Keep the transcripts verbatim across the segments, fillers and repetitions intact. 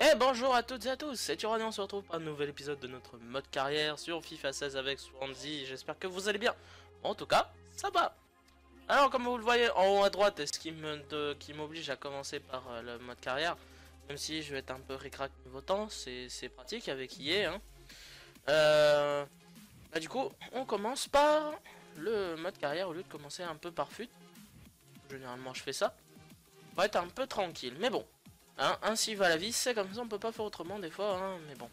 Et bonjour à toutes et à tous, c'est Tirjuan et on se retrouve pour un nouvel épisode de notre mode carrière sur FIFA seize avec Swansea. J'espère que vous allez bien, en tout cas, ça va. Alors comme vous le voyez en haut à droite, ce qui m'oblige à commencer par le mode carrière, même si je vais être un peu ricrac niveau temps, c'est pratique avec E A, hein. Euh, bah du coup, on commence par le mode carrière au lieu de commencer un peu par fut. Généralement je fais ça, on va être un peu tranquille, mais bon, hein, ainsi va la vie, c'est comme ça, on peut pas faire autrement des fois, hein, mais bon.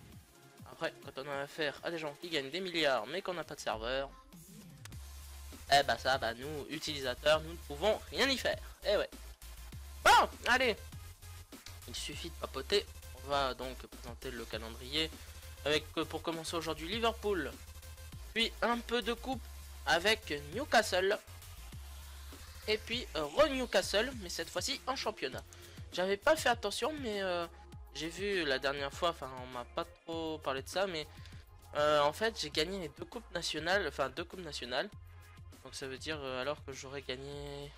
Après, quand on a affaire à des gens qui gagnent des milliards mais qu'on n'a pas de serveur, eh bah ça, bah nous, utilisateurs, nous ne pouvons rien y faire, eh ouais. Bon, allez, il suffit de papoter, on va donc présenter le calendrier, avec pour commencer aujourd'hui Liverpool, puis un peu de coupe avec Newcastle, et puis euh, re-Newcastle, mais cette fois-ci en championnat. J'avais pas fait attention, mais euh, j'ai vu la dernière fois, enfin on m'a pas trop parlé de ça, mais euh, en fait j'ai gagné les deux coupes nationales, enfin deux coupes nationales, donc ça veut dire euh, alors que j'aurais gagné...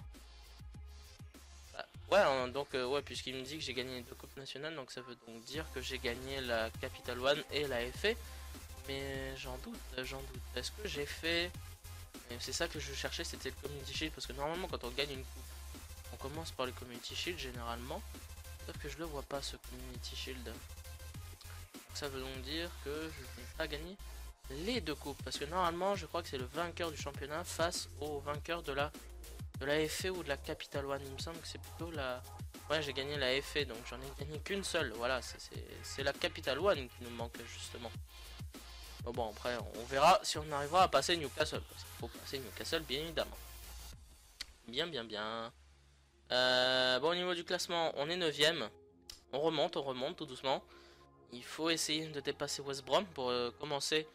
Bah, ouais, donc euh, ouais, puisqu'il me dit que j'ai gagné les deux coupes nationales, donc ça veut donc dire que j'ai gagné la Capital One et la F A, mais j'en doute, j'en doute, est-ce que j'ai fait... C'est ça que je cherchais, c'était le Community Shield, parce que normalement quand on gagne une coupe, on commence par le Community Shield généralement. Sauf que je le vois pas, ce Community Shield. Donc ça veut donc dire que je n'ai pas gagné les deux coupes, parce que normalement je crois que c'est le vainqueur du championnat face au vainqueur de la de la F A ou de la Capital One. Il me semble que c'est plutôt la... Ouais, j'ai gagné la F A, donc j'en ai gagné qu'une seule. Voilà, c'est la Capital One qui nous manque justement. Bon, bon, après on verra si on arrivera à passer Newcastle, parce qu'il faut passer Newcastle bien évidemment. Bien bien bien euh, Bon, au niveau du classement on est neuvième. On remonte, on remonte tout doucement. Il faut essayer de dépasser West Brom pour euh, commencer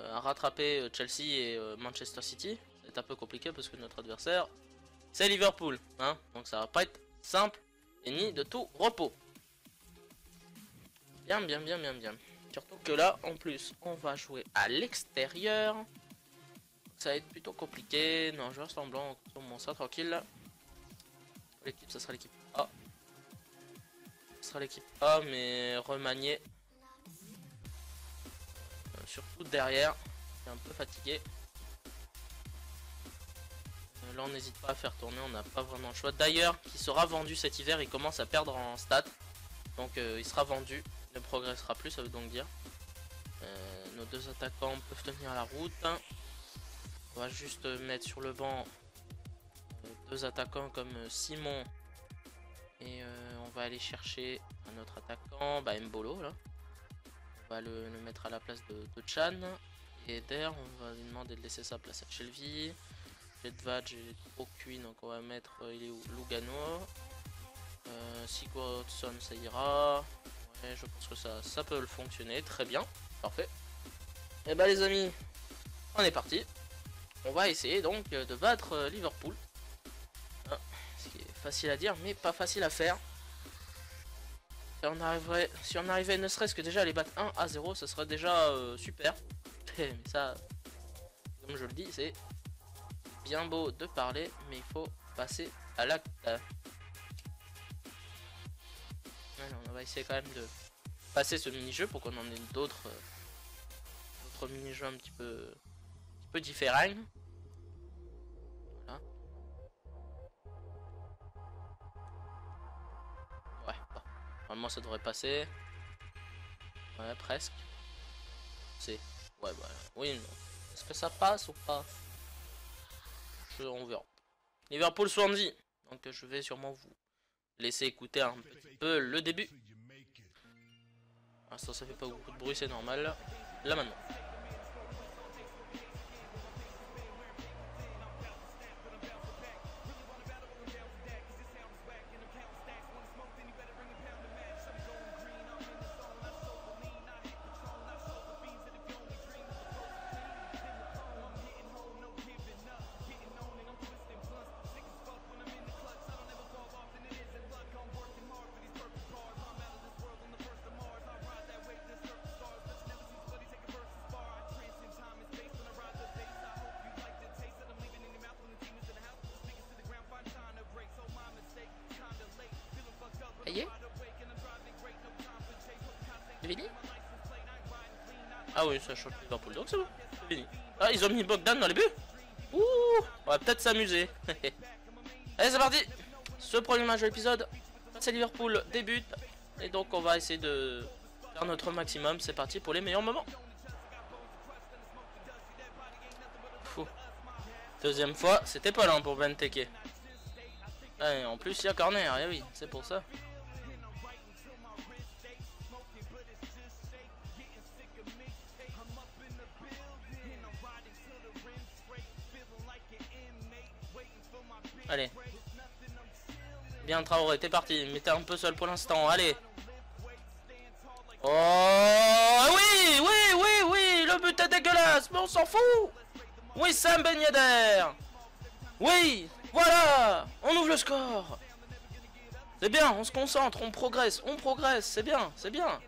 euh, à rattraper euh, Chelsea et euh, Manchester City. C'est un peu compliqué parce que notre adversaire c'est Liverpool, hein. Donc ça va pas être simple et ni de tout repos. Bien bien bien bien bien Surtout que là, en plus, on va jouer à l'extérieur. Ça va être plutôt compliqué. Non, joueur semblant, on commence ça tranquille. L'équipe, ça sera l'équipe A. Ça sera l'équipe A, mais remaniée. Euh, surtout derrière. Je suis un peu fatigué. Euh, là, on n'hésite pas à faire tourner. On n'a pas vraiment le choix. D'ailleurs, qui sera vendu cet hiver, il commence à perdre en stats. Donc, euh, il sera vendu. Ne progressera plus, ça veut donc dire euh, nos deux attaquants peuvent tenir la route. On va juste mettre sur le banc euh, deux attaquants comme Simon et euh, on va aller chercher un autre attaquant, bah Embolo là. On va le, le mettre à la place de, de Chan, et d'air on va lui demander de laisser sa place à Shelby Edvad. J'ai trop cuit, donc on va mettre euh, il est où, Lugano, euh, Sigurdsson, ça ira. Je pense que ça, ça peut le fonctionner. Très bien, parfait. Et bah les amis, on est parti. On va essayer donc de battre Liverpool, ah, ce qui est facile à dire mais pas facile à faire. Si on arriverait, si on arrivait ne serait-ce que déjà à les battre un à zéro, ça serait déjà euh, super. Mais ça, comme je le dis, c'est bien beau de parler, mais il faut passer à l'acte. On va essayer quand même de passer ce mini-jeu pour qu'on en ait d'autres euh, mini-jeux un petit peu, un peu différents. Voilà. Ouais, bon. Normalement ça devrait passer. Ouais, presque. C'est... Ouais, bah... Oui, non. Est-ce que ça passe ou pas? Je... On verra. Liverpool Swansea. Donc je vais sûrement vous... laissez écouter un petit peu le début. Ah, ça, ça fait pas beaucoup de bruit, c'est normal. Là maintenant. Ah oui, ça choque Liverpool, donc c'est bon, c'est fini. Ah, ils ont mis Bogdan dans les buts. Ouh, on va peut-être s'amuser. Allez, c'est parti. Ce premier match de l'épisode, c'est Liverpool débute. Et donc on va essayer de faire notre maximum. C'est parti pour les meilleurs moments. Fou. Deuxième fois, c'était pas lent pour Venteke. Et en plus il y a corner, et oui, c'est pour ça. Allez. Bien Traoré, t'es parti, mais t'es un peu seul pour l'instant, allez. Oh oui, oui, oui, oui, le but est dégueulasse, mais on s'en fout. Oui, Sam Benader. Oui, voilà, on ouvre le score. C'est bien, on se concentre, on progresse, on progresse, c'est bien, c'est bien.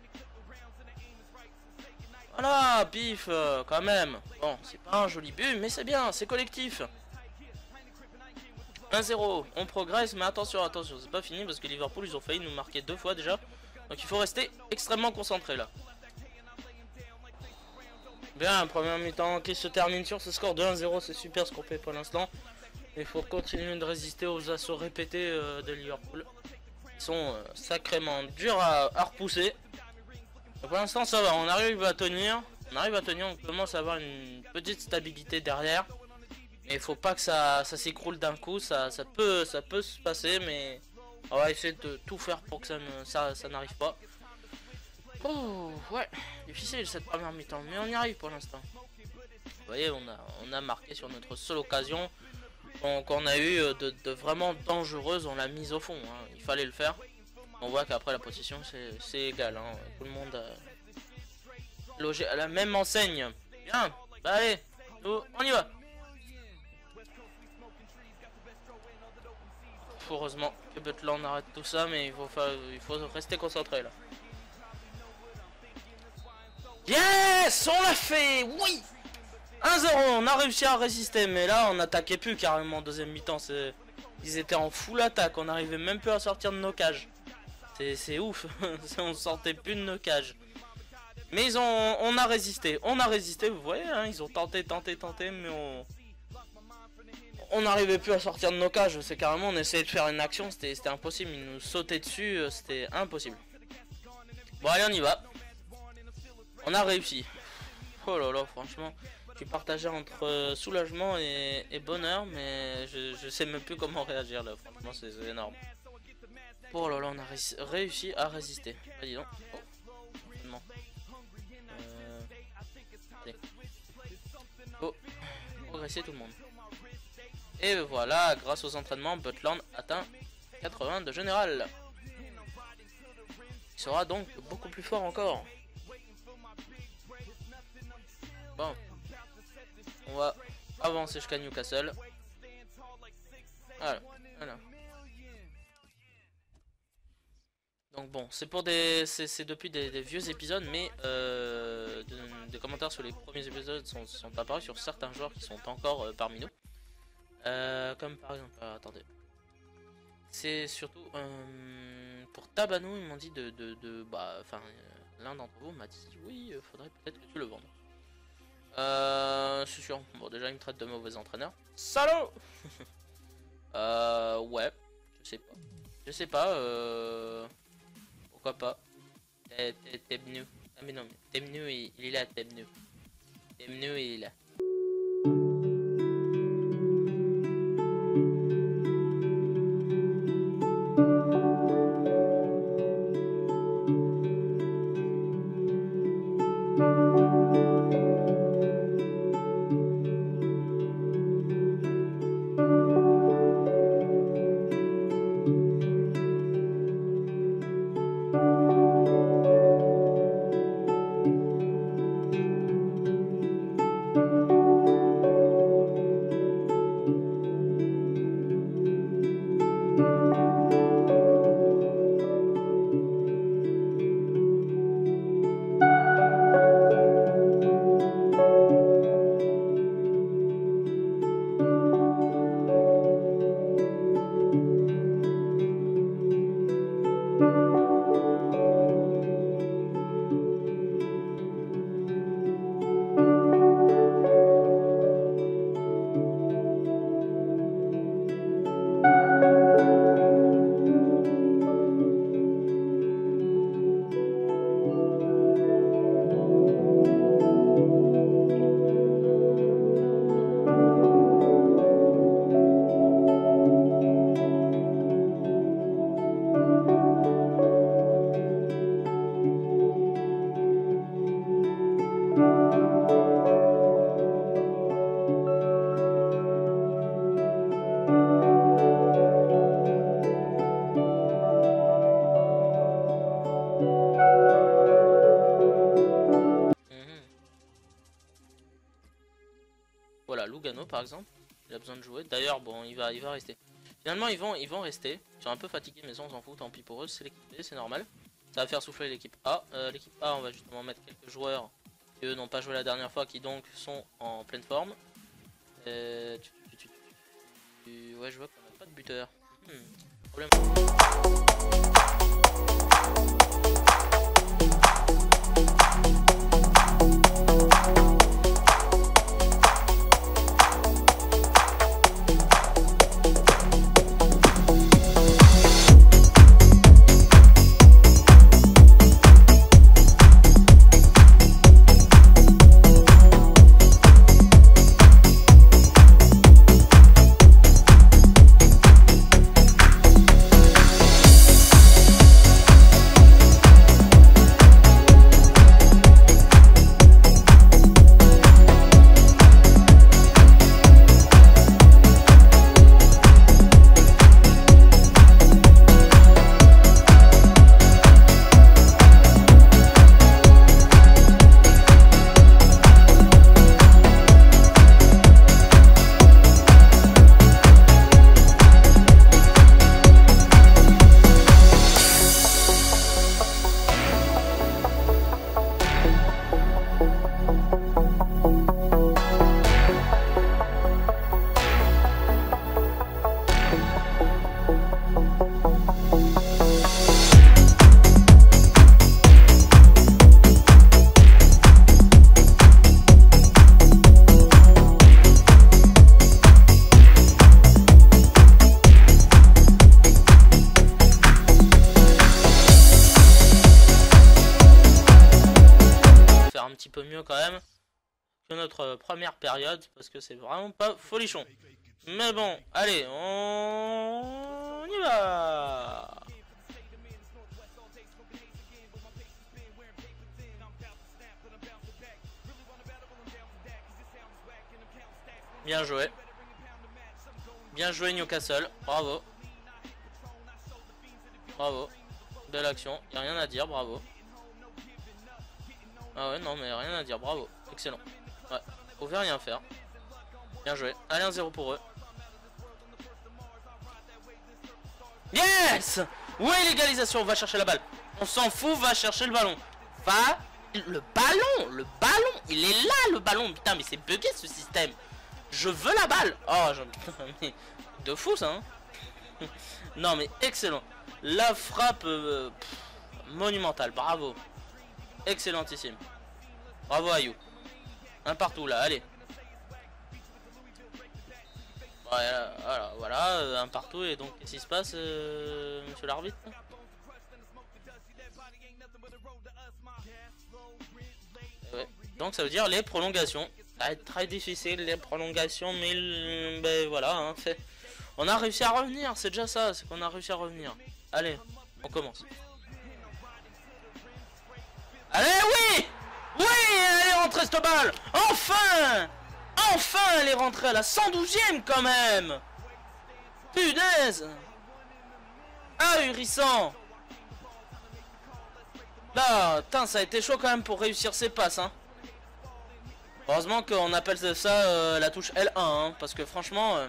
Voilà, pif, quand même. Bon, c'est pas un joli but, mais c'est bien, c'est collectif. un zéro, on progresse, mais attention, attention, c'est pas fini parce que Liverpool, ils ont failli nous marquer deux fois déjà. Donc il faut rester extrêmement concentré là. Bien, première mi-temps qui se termine sur ce score de un zéro, c'est super ce qu'on fait pour l'instant. Il faut continuer de résister aux assauts répétés euh, de Liverpool. Ils sont euh, sacrément durs à, à repousser. Donc, pour l'instant ça va, on arrive à tenir, on arrive à tenir, on commence à avoir une petite stabilité derrière. Et il faut pas que ça, ça s'écroule d'un coup, ça, ça, peut, ça peut se passer, mais on va essayer de tout faire pour que ça ne, ça, ça n'arrive pas. Oh, ouais, difficile cette première mi-temps, mais on y arrive pour l'instant. Vous voyez, on a, on a marqué sur notre seule occasion qu'on a eu de, de vraiment dangereuse, on l'a mise au fond, hein. Il fallait le faire. On voit qu'après la possession, c'est égal, hein. Tout le monde a logé à la même enseigne. Bien, bah allez, nous, on y va. Heureusement que Butland arrête tout ça, mais il faut, faire, il faut rester concentré là. Yes, on l'a fait, oui. un zéro, on a réussi à résister, mais là on attaquait plus carrément en deuxième mi-temps. Ils étaient en full attaque, on n'arrivait même plus à sortir de nos cages. C'est ouf, on sortait plus de nos cages. Mais ils ont, on a résisté, on a résisté, vous voyez, hein, ils ont tenté, tenté, tenté, mais on... On n'arrivait plus à sortir de nos cages, c'est carrément, on essayait de faire une action, c'était impossible, ils nous sautaient dessus, c'était impossible. Bon allez, on y va. On a réussi. Oh là là, franchement, je suis partagé entre soulagement et, et bonheur, mais je, je sais même plus comment réagir là, franchement c'est énorme. Oh là là, on a ré réussi à résister. Ah, dis donc. Oh. Euh... Allez. Oh, progresser tout le monde. Et voilà, grâce aux entraînements, Butland atteint quatre-vingts de général. Il sera donc beaucoup plus fort encore. Bon. On va avancer jusqu'à Newcastle. Voilà, voilà. Donc bon, c'est pour des... C'est depuis des, des vieux épisodes, mais... Euh, de, des commentaires sur les premiers épisodes sont, sont apparus sur certains joueurs qui sont encore euh, parmi nous. Euh, comme par exemple, euh, attendez, c'est surtout euh, pour Tabanou, ils m'ont dit de, de, de bah, enfin, euh, l'un d'entre vous m'a dit oui, euh, faudrait peut-être que tu le vendes. Euh, c'est sûr. Bon, déjà, il me traite de mauvais entraîneur. Salaud. euh, ouais, je sais pas, je sais pas, euh, pourquoi pas. T'es venu, ah mais non, t'es venu, il, il est là, t'es venu, t'es venu, il est là. Thank you. exemple. Il a besoin de jouer. D'ailleurs, bon, il va, il va rester. Finalement, ils vont, ils vont rester. Ils sont un peu fatigués, mais ça, on s'en fout. Tant pis pour eux. C'est l'équipe B, c'est normal. Ça va faire souffler l'équipe A. Euh, l'équipe A, on va justement mettre quelques joueurs qui eux n'ont pas joué la dernière fois, qui donc sont en pleine forme. Euh, tu, tu, tu, tu, ouais, je vois qu'on n'a pas de buteur. Hmm, problème. Période parce que c'est vraiment pas folichon, mais bon, allez, on y va. Bien joué, bien joué Newcastle, bravo, bravo, belle action, y a rien à dire, bravo. Ah ouais, non mais rien à dire, bravo, excellent, ouais. On ne pouvait rien faire. Bien joué. Allez, un zéro pour eux. Yes! Oui, l'égalisation. On va chercher la balle. On s'en fout, va chercher le ballon. Va. Le ballon! Le ballon! Il est là, le ballon! Putain, mais c'est bugué ce système. Je veux la balle! Oh, je... de fou ça, hein. Non, mais excellent. La frappe euh, pff, monumentale. Bravo. Excellentissime. Bravo à you. Un partout là, allez. Voilà, voilà, voilà, un partout. Et donc, qu'est-ce qui se passe, euh, monsieur l'arbitre? Ouais. Donc, ça veut dire les prolongations. Ça va être très difficile, les prolongations, mais le... ben, voilà. Hein, on a réussi à revenir, c'est déjà ça, c'est qu'on a réussi à revenir. Allez, on commence. Allez, oui! Oui, elle est rentrée cette balle. Enfin, enfin elle est rentrée à la cent douzième quand même. Punaise. Ahurissant. Là, tain, ça a été chaud quand même pour réussir ses passes, hein. Heureusement qu'on appelle ça euh, la touche L un, hein, parce que franchement, euh...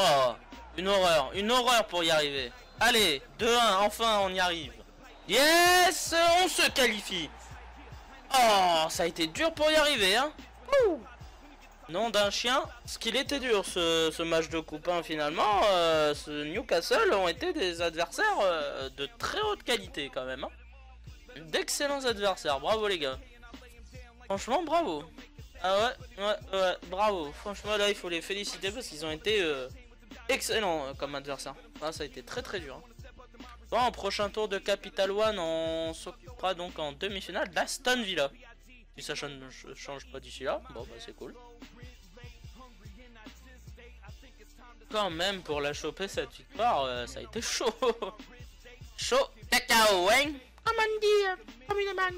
oh, une horreur, une horreur pour y arriver. Allez, deux un, enfin on y arrive. Yes, on se qualifie. Oh, ça a été dur pour y arriver, hein. Ouh. Nom d'un chien, ce qu'il était dur ce, ce match de coupe, hein, finalement. Euh, ce Newcastle ont été des adversaires euh, de très haute qualité quand même, hein. D'excellents adversaires, bravo les gars. Franchement, bravo. Ah ouais, ouais, ouais, bravo. Franchement, là, il faut les féliciter parce qu'ils ont été euh, excellents euh, comme adversaires. Ah, ça a été très très dur, hein. Bon, en prochain tour de Capital One, on s'occupera donc en demi-finale d'Aston Villa. Si ça ne change pas d'ici là, bon bah c'est cool. Quand même, pour la choper cette victoire, euh, ça a été chaud. Chaud, cacao, hein. Comme on dit, comme une manne.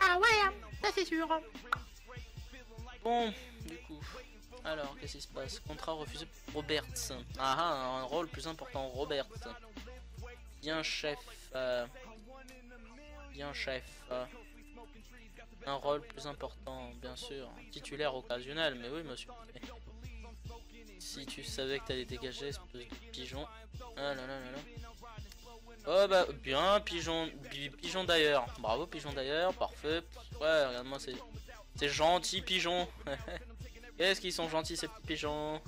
Ah ouais, ça c'est sûr. Bon, du coup... alors, qu'est-ce qui se passe? Contrat refusé pour Roberts. Ah ah, un rôle plus important, Roberts. Bien chef, euh, bien chef, euh. un rôle plus important, bien sûr, titulaire occasionnel, mais oui monsieur. Si tu savais que t'allais dégager, espèce de pigeon. Ah là là là là. Oh bah bien pigeon, pigeon d'ailleurs. Bravo pigeon d'ailleurs, parfait. Ouais, regarde-moi ces, ces gentils pigeons. Qu'est-ce qu'ils sont gentils ces petits pigeons.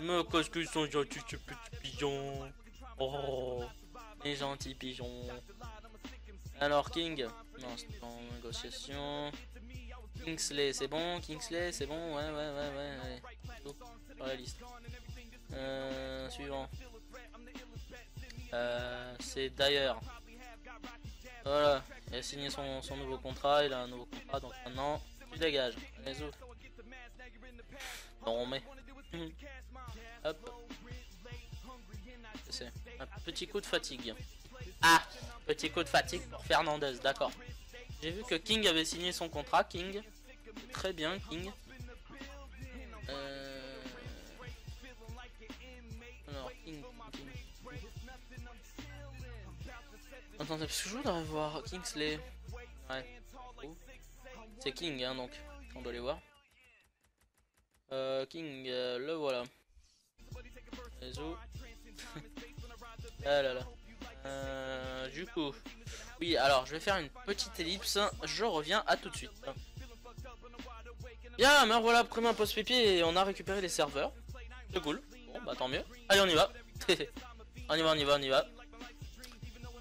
Mais qu'est-ce qu'ils sont gentils ces petits pigeons. Oh, les gentils pigeons. Alors King, non c'est en négociation. Kingsley c'est bon, Kingsley c'est bon, ouais ouais ouais ouais. Sur la liste. Euh, suivant. Euh, c'est d'ailleurs. Voilà, il a signé son, son nouveau contrat, il a un nouveau contrat donc maintenant tu dégages. Les autres. Non on met. Hop. C'est un petit coup de fatigue. Ah, petit coup de fatigue pour Fernandez, d'accord. J'ai vu que King avait signé son contrat, King. Très bien, King. Euh... Alors, King, King. Attendez, parce que je voudrais voir Kingsley. Ouais. C'est King, hein, donc. On doit les voir. Euh, King, euh, le voilà. Les os. Ah là là. Euh, du coup, oui, alors je vais faire une petite ellipse, je reviens à tout de suite. Bien, mais voilà, après un post pipi et on a récupéré les serveurs. C'est cool, bon bah tant mieux. Allez, on y va. On y va, on y va, on y va.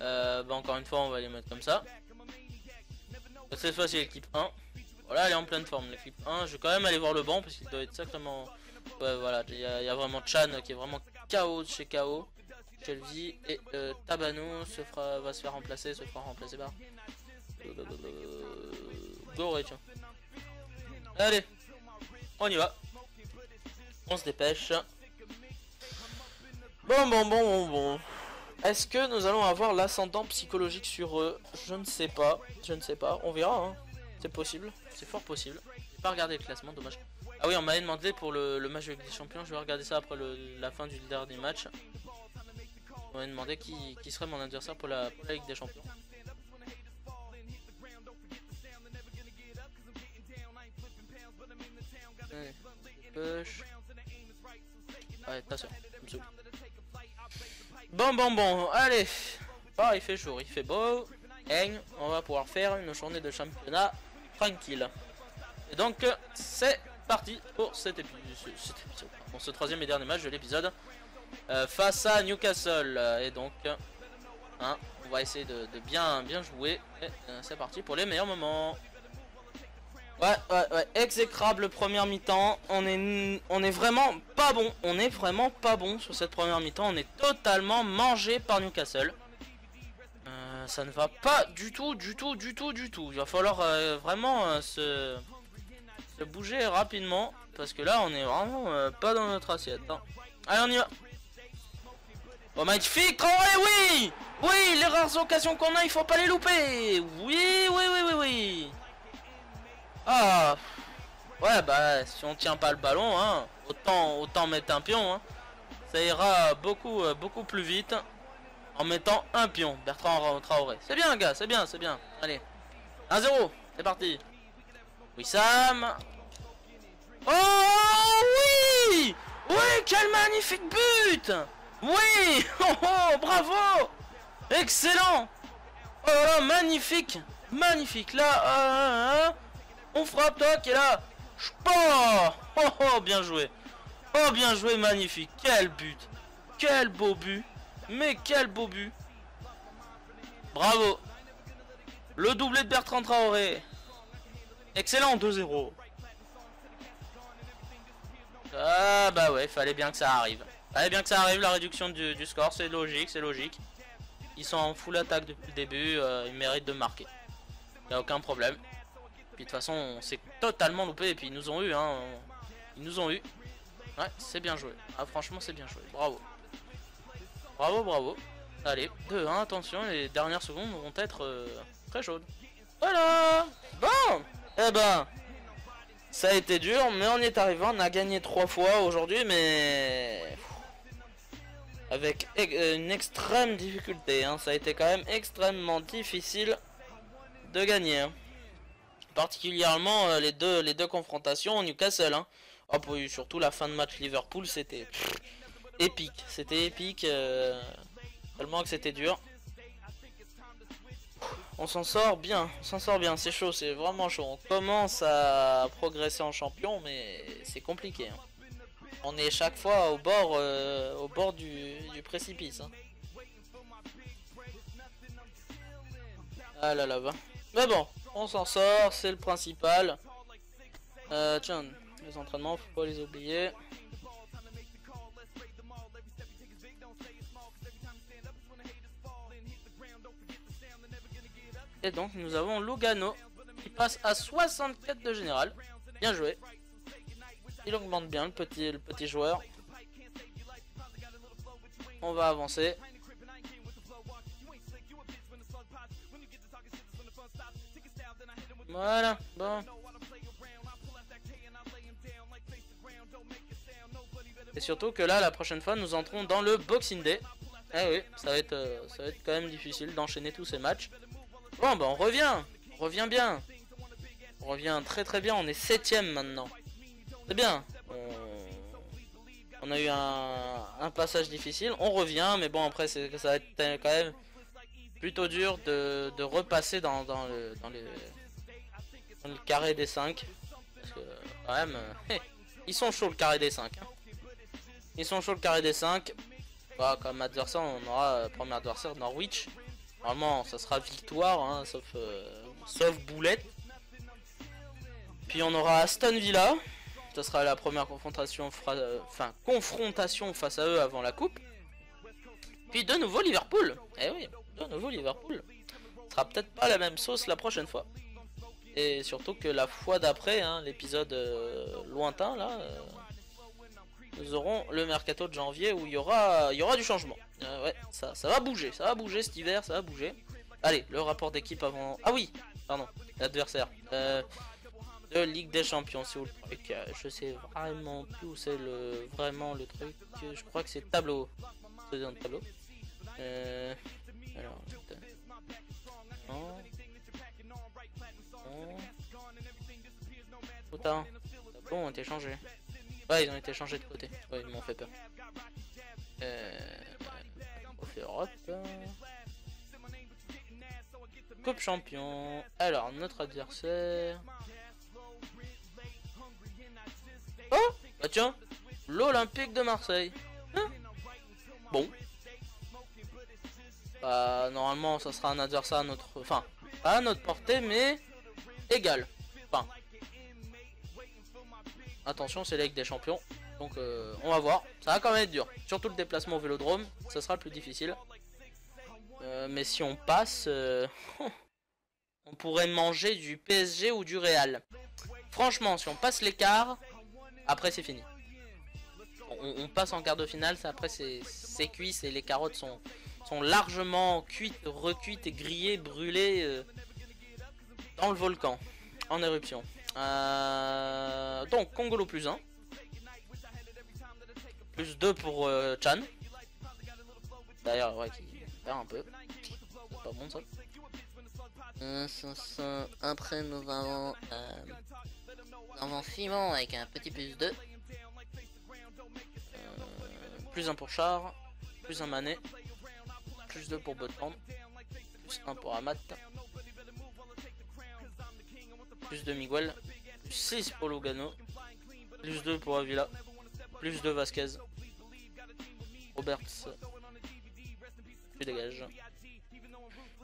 Euh, bah encore une fois, on va les mettre comme ça. Cette fois, c'est l'équipe un. Voilà, elle est en pleine forme, l'équipe un. Je vais quand même aller voir le banc parce qu'il doit être sacrément... Ouais, voilà, il y, y a vraiment Chan qui est vraiment K O de chez K O. Shelby et euh, Tabanou se fera, va se faire remplacer, se fera remplacer par Traoré, tiens. Allez, on y va. On se dépêche. Bon, bon, bon, bon, bon. Est-ce que nous allons avoir l'ascendant psychologique sur eux? Je ne sais pas, je ne sais pas. On verra, hein. C'est possible, c'est fort possible. J'ai pas regardé le classement, dommage. Ah oui, on m'avait demandé pour le, le match de Ligue des Champions. Je vais regarder ça après le, la fin du dernier match. On m'a demandé qui, qui serait mon adversaire pour la, pour la Ligue des Champions. Allez, push. Allez, pas sûr. Bon, bon, bon, allez. Ah, il fait jour, il fait beau. Et on va pouvoir faire une journée de championnat tranquille. Et donc, c'est parti pour cet épisode. Pour ce troisième et dernier match de l'épisode. Euh, face à Newcastle et donc hein, on va essayer de, de bien bien jouer et euh, c'est parti pour les meilleurs moments. Ouais ouais ouais, exécrable première mi-temps, on est on est vraiment pas bon, on est vraiment pas bon sur cette première mi-temps, on est totalement mangé par Newcastle. Euh, ça ne va pas du tout du tout du tout du tout. Il va falloir euh, vraiment euh, se, se bouger rapidement parce que là on est vraiment euh, pas dans notre assiette. Hein. Allez on y va. Oh magnifique, Traoré, oui. Oui, les rares occasions qu'on a, il faut pas les louper. Oui, oui, oui, oui, oui. Ah. Ouais, bah, si on tient pas le ballon, hein, autant, autant mettre un pion. Hein. Ça ira beaucoup, beaucoup plus vite en mettant un pion, Bertrand Traoré. C'est bien, gars, c'est bien, c'est bien. Allez, un zéro, c'est parti. Wissam. Oh, oui. Oui, quel magnifique but. Oui, oh, oh, bravo. Excellent. Oh là, magnifique. Magnifique, là, euh, on frappe, toc, et là, oh, oh, bien joué. Oh, bien joué, magnifique. Quel but. Quel beau but. Mais quel beau but. Bravo. Le doublé de Bertrand Traoré. Excellent, deux zéro. Ah, bah ouais, fallait bien que ça arrive. Allez bien que ça arrive, la réduction du, du score, c'est logique, c'est logique. Ils sont en full attaque depuis le début, euh, ils méritent de marquer. Il n'y a aucun problème. Puis de toute façon, on s'est totalement loupé et puis ils nous ont eu, hein. On... Ils nous ont eu. Ouais, c'est bien joué. Ah franchement, c'est bien joué. Bravo. Bravo, bravo. Allez, deux un, attention, les dernières secondes vont être euh, très chaudes. Voilà. Bon. Eh ben... Ça a été dur, mais on y est arrivé. On a gagné trois fois aujourd'hui, mais... Avec une extrême difficulté, hein. Ça a été quand même extrêmement difficile de gagner. particulièrement euh, les, deux, les deux confrontations au Newcastle. Hein. Oh, pour, surtout la fin de match Liverpool, c'était épique. C'était épique, euh, tellement que c'était dur. On s'en sort bien, on s'en sort bien, c'est chaud, c'est vraiment chaud. On commence à progresser en champion, mais c'est compliqué. Hein. On est chaque fois au bord, euh, au bord du, du précipice. Hein. Ah là là-bas. Mais bon, on s'en sort, c'est le principal. Euh, tiens, les entraînements, faut pas les oublier. Et donc nous avons Lugano qui passe à soixante-quatre de général. Bien joué. Il augmente bien le petit, le petit joueur. On va avancer. Voilà, bon. Et surtout que là, la prochaine fois, nous entrons dans le Boxing Day. Eh oui, ça va être, ça va être quand même difficile d'enchaîner tous ces matchs. Bon bah on revient, on revient bien, on revient très très bien, on est septième maintenant, c'est bien, on... on a eu un... un passage difficile, on revient, mais bon après ça va être quand même plutôt dur de, de repasser dans, dans, le... Dans, les... dans le carré des cinq, parce que quand même, hey, ils sont chauds le carré des cinq, hein. Ils sont chauds le carré des cinq, bah, comme adversaire on aura, premier adversaire Norwich. Normalement, ça sera victoire, hein, sauf, euh, sauf boulette. Puis on aura Aston Villa. Ça sera la première confrontation, euh, enfin, confrontation face à eux avant la coupe. Puis de nouveau Liverpool. Eh oui, de nouveau Liverpool. Ce sera peut-être pas la même sauce la prochaine fois. Et surtout que la fois d'après, hein, l'épisode euh, lointain, là, euh, nous aurons le mercato de janvier où il y aura, il y aura du changement. Euh, ouais, ça, ça va bouger, ça va bouger cet hiver, ça va bouger. Allez, le rapport d'équipe avant... Ah oui, pardon, l'adversaire euh, de Ligue des Champions, c'est où le truc? Je sais vraiment plus où c'est le vraiment le truc. Je crois que c'est tableau. C'est dans le tableau. Euh... Alors, non. Non. Putain. Bon, on était changé. Ouais, ils ont été changés de côté. Ouais, ils m'ont fait peur. Euh... Europe. Coupe champion. Alors notre adversaire. Oh bah tiens, l'Olympique de Marseille. Hein, bon. Bah normalement ça sera un adversaire à notre, enfin pas à notre portée mais égal. Enfin. Attention c'est la Ligue des Champions. Donc euh, on va voir, ça va quand même être dur. Surtout le déplacement au Vélodrome, ça sera le plus difficile. Euh, mais si on passe, euh, on pourrait manger du P S G ou du Real. Franchement, si on passe l'écart, après c'est fini. On, on passe en quart de finale, après c'est cuit, et les carottes sont, sont largement cuites, recuites, et grillées, brûlées euh, dans le volcan, en éruption. Euh, donc Congolo plus un. Plus deux pour euh, Chan. D'ailleurs, ouais, qui perd un peu. C'est pas bon ça. Euh, ça, ça. Après, nous avons euh, avant Simon avec un petit plus deux. Euh, plus un pour Char. Plus un Mané. Plus deux pour Butland. Plus un pour Amat. Plus deux Miguel. Plus six pour Lugano. Plus deux pour Avila. Plus deux Vasquez. Roberts. Tu dégages.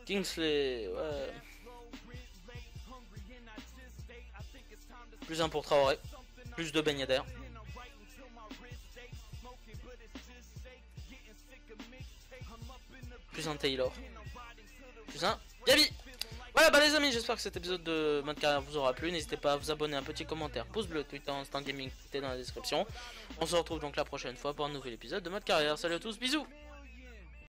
Kingsley. Ouais. Plus un pour Traoré. Plus deux Benader. Plus un Taylor. Plus un Gabi. Voilà bah les amis, j'espère que cet épisode de mode carrière vous aura plu. N'hésitez pas à vous abonner, un petit commentaire, pouce bleu, Twitter, Instant Gaming, tout est dans la description. On se retrouve donc la prochaine fois pour un nouvel épisode de mode carrière. Salut à tous, bisous.